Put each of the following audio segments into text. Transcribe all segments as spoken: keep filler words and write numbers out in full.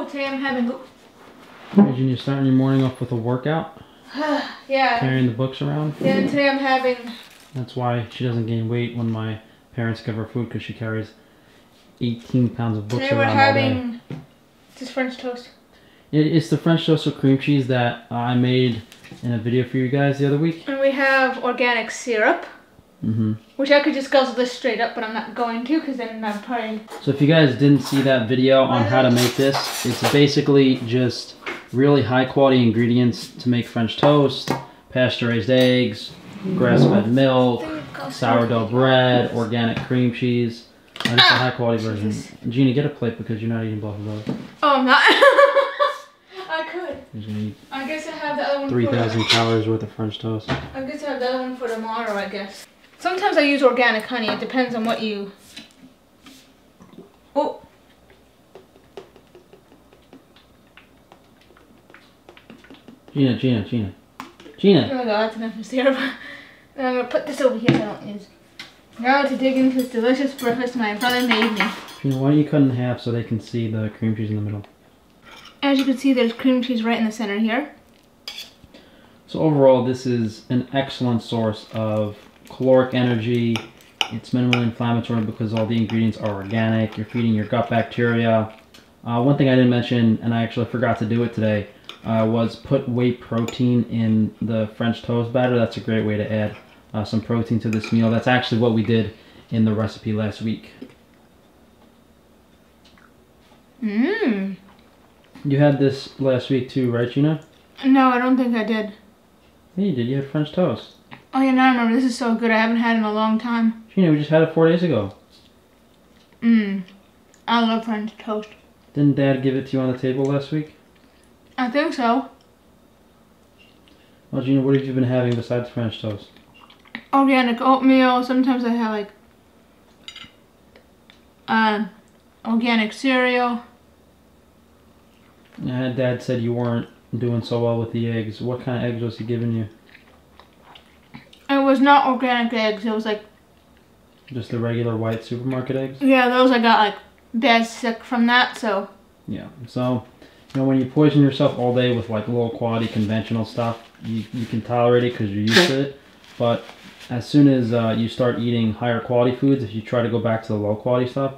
Ooh, today I'm having... Imagine you're starting your morning off with a workout. Yeah. Carrying the books around. Yeah, and today I'm having... That's why she doesn't gain weight when my parents give her food, because she carries eighteen pounds of books today around. Today we're having... All day. Just French toast. It, it's the French toast with cream cheese that I made in a video for you guys the other week. And we have organic syrup. Mm-hmm. Which I could just guzzle this straight up, but I'm not going to because then I'm probably... So if you guys didn't see that video on how to make this, it's basically just really high quality ingredients to make French toast, pasture-raised eggs, grass-fed milk, sourdough bread, organic cream cheese. Now, just a high quality version. Gina, get a plate because you're not eating blah blah blah. Oh, I'm not. I could. You're gonna eat I guess I have the other one three thousand calories worth of French toast. I guess I have the other one for tomorrow, I guess. Sometimes I use organic honey. It depends on what you... Oh. Gina, Gina, Gina. Gina. Oh my god, that's enough of syrup. And I'm going to put this over here so I don't use. Now to dig into this delicious breakfast my brother made me. Gina, why don't you cut it in half so they can see the cream cheese in the middle? As you can see, there's cream cheese right in the center here. So overall, this is an excellent source of caloric energy. It's minimally inflammatory because all the ingredients are organic. You're feeding your gut bacteria. Uh, one thing I didn't mention, and I actually forgot to do it today, uh, was put whey protein in the French toast batter. That's a great way to add uh, some protein to this meal. That's actually what we did in the recipe last week. Mmm. You had this last week too, right, Gina? No, I don't think I did. Yeah, you did. You had French toast. Oh yeah, now I remember. This is so good. I haven't had it in a long time. Gina, we just had it four days ago. Mmm. I love French toast. Didn't Dad give it to you on the table last week? I think so. Well, Gina, what have you been having besides French toast? Organic oatmeal. Sometimes I have like... Uh, organic cereal. Yeah, Dad said you weren't doing so well with the eggs. What kind of eggs was he giving you? It was not organic eggs, it was like... Just the regular white supermarket eggs? Yeah, those I got like bad sick from that, so... Yeah, so, you know, when you poison yourself all day with like low quality conventional stuff, you, you can tolerate it because you're used to it, but as soon as uh, you start eating higher quality foods, if you try to go back to the low quality stuff,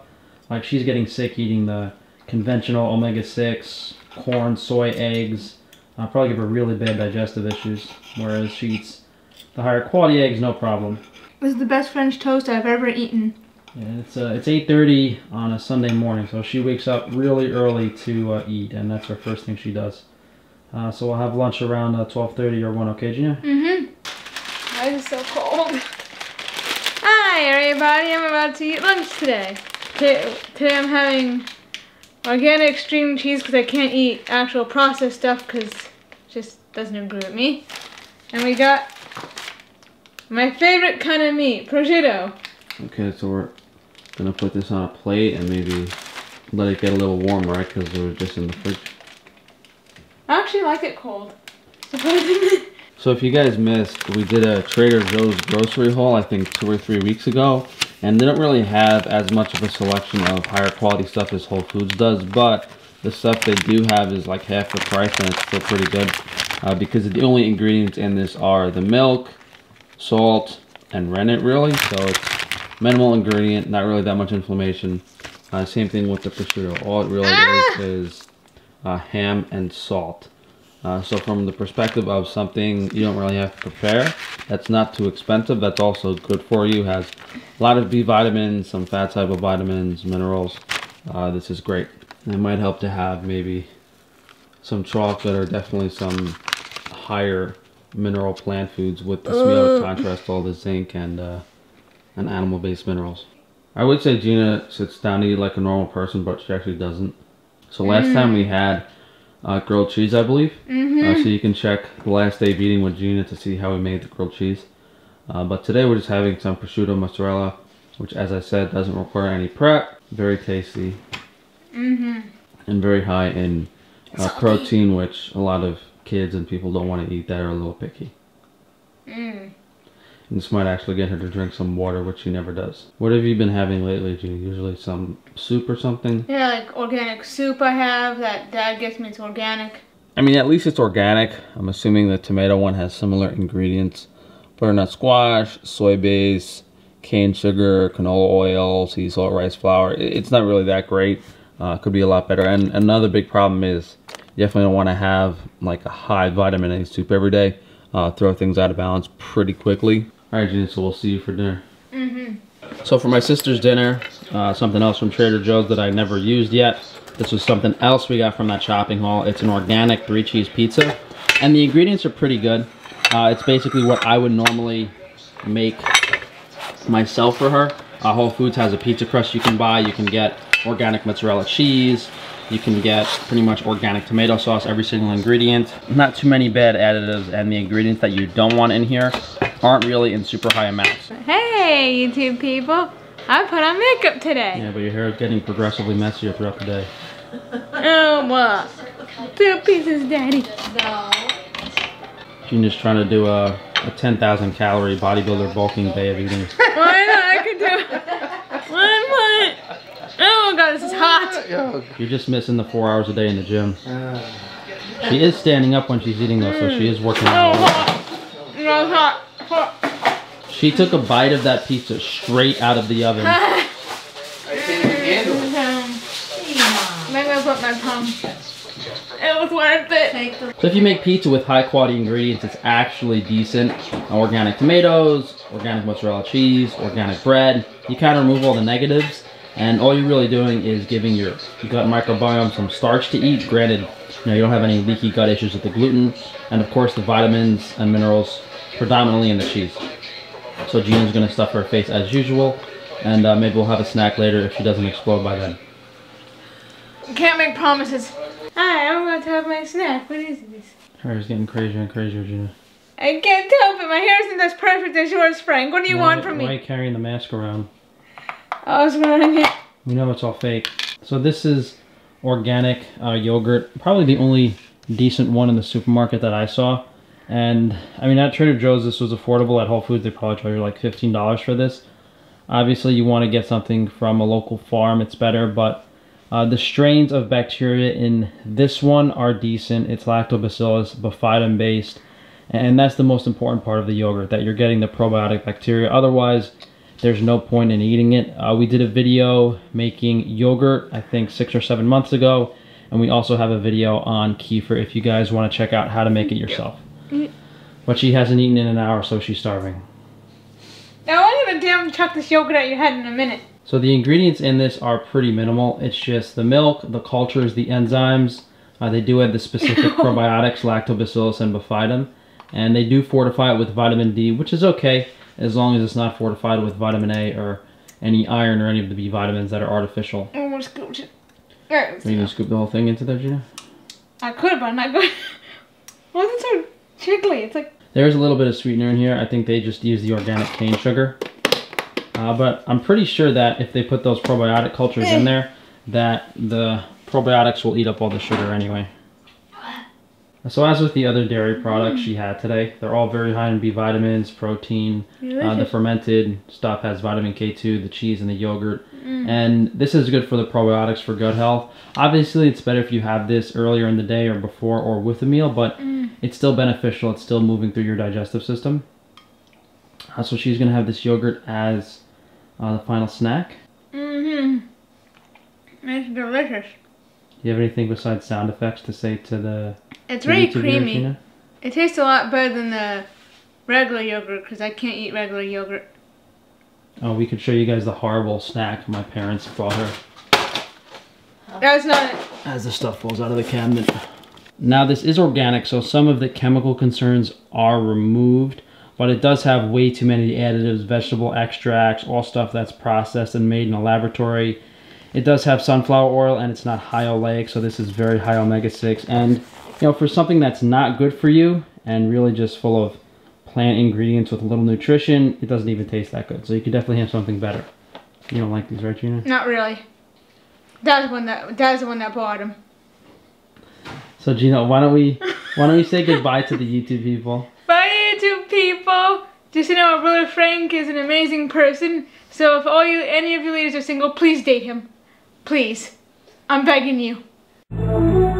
like she's getting sick eating the conventional omega six, corn, soy, eggs, uh, probably give her really bad digestive issues, whereas she eats the higher quality eggs, no problem. This is the best French toast I've ever eaten. Yeah, it's uh, it's eight thirty on a Sunday morning, so she wakes up really early to uh, eat, and that's her first thing she does. Uh, so we'll have lunch around uh, twelve thirty or one, okay, Gina? Mm-hmm. Why is it so cold? Hi, everybody. I'm about to eat lunch today. Today, today I'm having organic string cheese because I can't eat actual processed stuff because it just doesn't agree with me. And we got... my favorite kind of meat, prosciutto. Okay, so we're gonna put this on a plate and maybe let it get a little warm, right? Because it was just in the fridge. I actually like it cold. So if you guys missed, we did a Trader Joe's grocery haul, I think two or three weeks ago. And they don't really have as much of a selection of higher quality stuff as Whole Foods does, but the stuff they do have is like half the price and it's still pretty good. Uh, because the only ingredients in this are the milk, salt, and rennet, really. So it's minimal ingredient, not really that much inflammation. Uh, same thing with the prosciutto. All it really ah! is is uh, ham and salt. Uh, so from the perspective of something you don't really have to prepare, that's not too expensive, that's also good for you, has a lot of B vitamins, some fat soluble vitamins, minerals. Uh, this is great. And it might help to have maybe some chocolate or definitely some higher mineral plant foods with this meal to contrast all the zinc and uh, and animal-based minerals. I would say Gina sits down to eat like a normal person, but she actually doesn't. So last mm. time we had uh, grilled cheese, I believe. Mm-hmm. Uh, so you can check the last day of eating with Gina to see how we made the grilled cheese. Uh, but today we're just having some prosciutto mozzarella, which as I said doesn't require any prep. Very tasty. Mm-hmm. And very high in uh, protein, which a lot of kids and people don't want to eat that, are a little picky. Mm. This might actually get her to drink some water, which she never does. What have you been having lately, G? Usually some soup or something? Yeah, like organic soup I have that Dad gets me. It's organic. I mean, at least it's organic. I'm assuming the tomato one has similar ingredients. Butternut squash, soy base, cane sugar, canola oil, sea salt, rice flour. It's not really that great. Uh, could be a lot better. And another big problem is you definitely don't want to have like a high vitamin A soup every day. Uh, throw things out of balance pretty quickly. All right, Gene, so we'll see you for dinner. Mm-hmm. So for my sister's dinner, uh, something else from Trader Joe's that I never used yet. This was something else we got from that shopping haul. It's an organic three cheese pizza. And the ingredients are pretty good. Uh, it's basically what I would normally make myself for her. Uh, Whole Foods has a pizza crust you can buy. You can get organic mozzarella cheese. You can get pretty much organic tomato sauce, every single ingredient. Not too many bad additives, and the ingredients that you don't want in here aren't really in super high amounts. Hey, YouTube people. I put on makeup today. Yeah, but your hair is getting progressively messier throughout the day. Oh, what? Two pieces, Daddy. She's just trying to do a, a ten thousand calorie bodybuilder bulking day of eating. Why not? I could do one month. Oh God, this is hot. You're just missing the four hours a day in the gym. Uh, she is standing up when she's eating though, so she is working out. No, hot. hot. She took a bite of that pizza straight out of the oven. I can't handle it. Um, I'm gonna put my palm. It was worth it. So if you make pizza with high quality ingredients, it's actually decent. Organic tomatoes, organic mozzarella cheese, organic bread. You kind of remove all the negatives. And all you're really doing is giving your gut microbiome some starch to eat. Granted, you know, you don't have any leaky gut issues with the gluten. And of course, the vitamins and minerals predominantly in the cheese. So Gina's going to stuff her face as usual. And uh, maybe we'll have a snack later if she doesn't explode by then. You can't make promises. Hi, I'm about to have my snack. What is this? Her hair's getting crazier and crazier, Gina. I can't tell, but my hair isn't as perfect as yours, Frank. What do you why, want from me? Why are you carrying the mask around? I was wearing it. You know it's all fake. So this is organic uh, yogurt. Probably the only decent one in the supermarket that I saw. And I mean, at Trader Joe's this was affordable. At Whole Foods they probably charge you like fifteen dollars for this. Obviously you want to get something from a local farm. It's better, but uh, the strains of bacteria in this one are decent. It's Lactobacillus bifidum based. And that's the most important part of the yogurt, that you're getting the probiotic bacteria. Otherwise, there's no point in eating it. Uh, we did a video making yogurt, I think six or seven months ago. And we also have a video on kefir if you guys want to check out how to make it yourself. But she hasn't eaten in an hour, so she's starving. Now I'm gonna damn chuck this yogurt at your head in a minute. So the ingredients in this are pretty minimal. It's just the milk, the cultures, the enzymes. Uh, they do add the specific probiotics, Lactobacillus and Bifidum. And they do fortify it with vitamin D, which is okay, as long as it's not fortified with vitamin A or any iron or any of the B vitamins that are artificial. I'm gonna scoop it. Are you gonna scoop the whole thing into there, Gina? I could, but I'm not good. Why is it so jiggly? It's like... There's a little bit of sweetener in here. I think they just use the organic cane sugar. Uh, but I'm pretty sure that if they put those probiotic cultures in there, that the probiotics will eat up all the sugar anyway. So as with the other dairy products mm. she had today, they're all very high in B vitamins, protein, uh, the fermented stuff has vitamin K two, the cheese and the yogurt. Mm. And this is good for the probiotics for gut health. Obviously, it's better if you have this earlier in the day or before or with a meal, but mm. it's still beneficial. It's still moving through your digestive system. Uh, so she's going to have this yogurt as uh, the final snack. Mm-hmm. It's delicious. Do you have anything besides sound effects to say to the... It's really creamy. It tastes a lot better than the regular yogurt because I can't eat regular yogurt. Oh, we could show you guys the horrible snack my parents brought her. That was not it. As the stuff falls out of the cabinet. Now this is organic, so some of the chemical concerns are removed, but it does have way too many additives, vegetable extracts, all stuff that's processed and made in a laboratory. It does have sunflower oil and it's not high oleic, so this is very high omega six. And you know, for something that's not good for you and really just full of plant ingredients with little nutrition, it doesn't even taste that good. So you could definitely have something better. You don't like these, right, Gina? Not really. That's the one that that's the one that bought them. So Gina, why don't we why don't we say goodbye to the YouTube people? Bye, YouTube people. Just to know, our brother Frank is an amazing person. So if all you, any of you ladies are single, please date him. Please. I'm begging you.